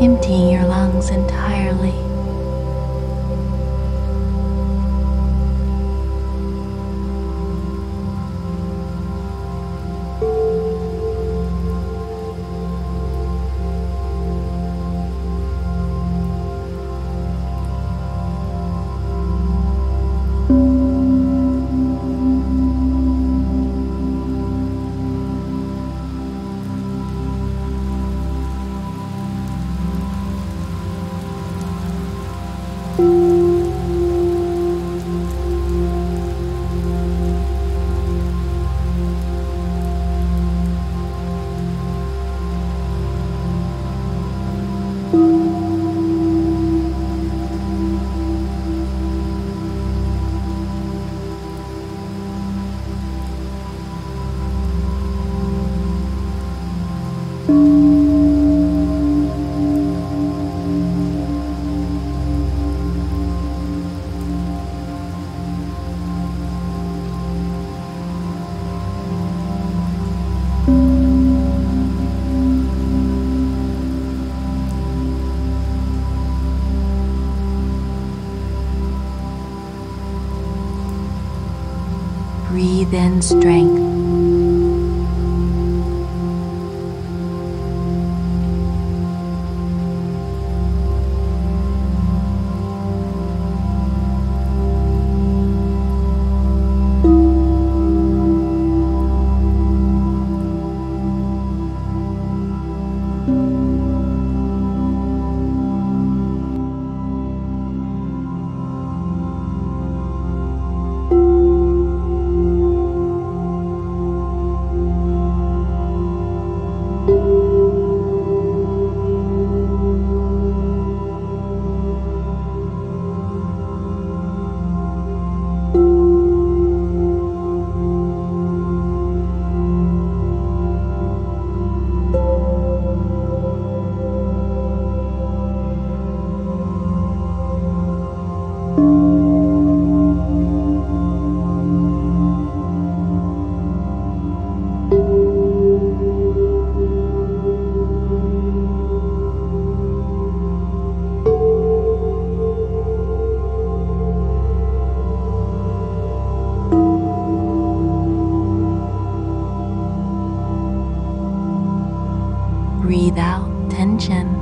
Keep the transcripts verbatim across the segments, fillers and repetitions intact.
emptying your lungs entirely. Breathe in strength. Breathe out tension.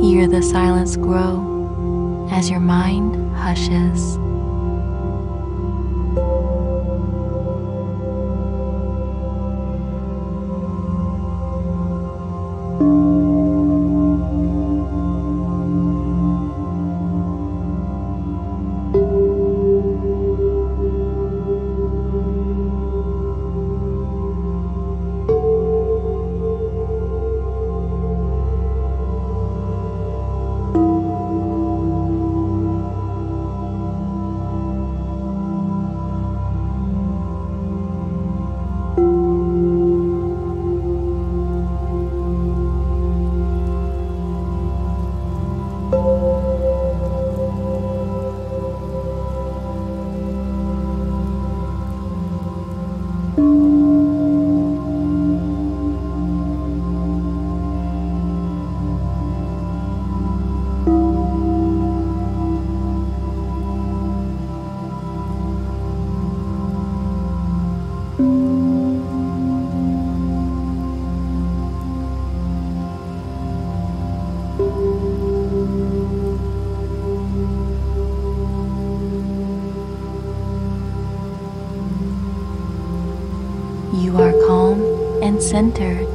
Hear the silence grow as your mind hushes. You are calm and centered.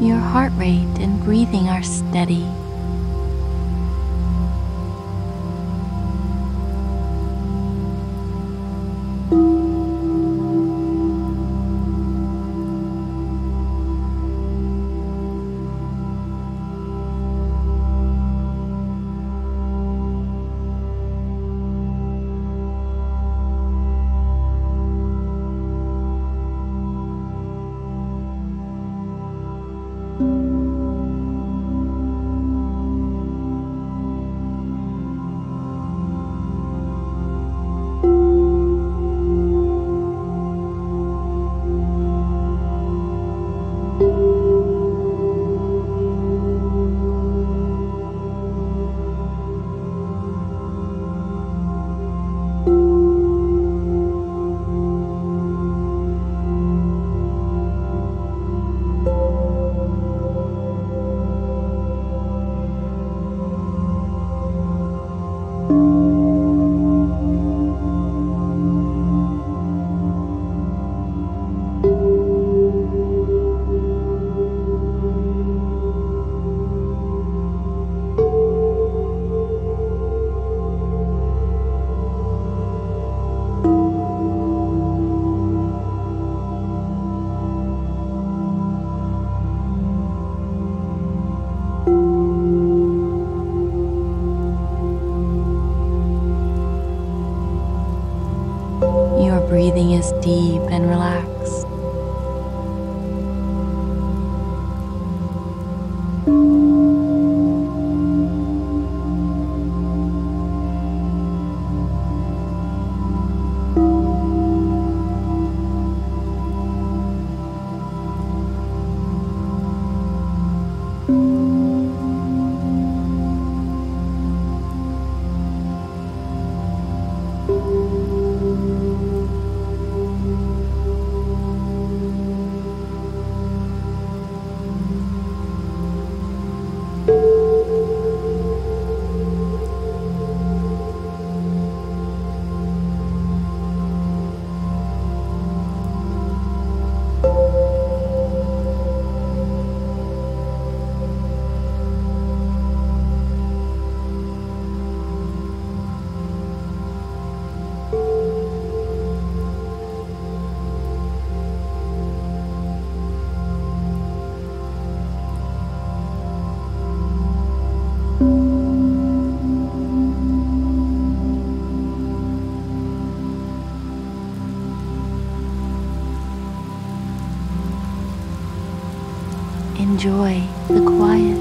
Your heart rate and breathing are steady. Breathing is deep and relaxed. enjoy the quiet.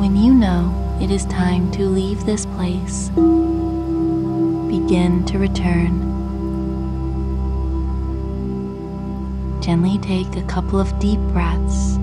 When you know it is time to leave this place, begin to return. Gently take a couple of deep breaths.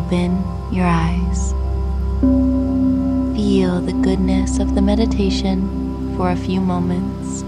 Open your eyes. Feel the goodness of the meditation for a few moments.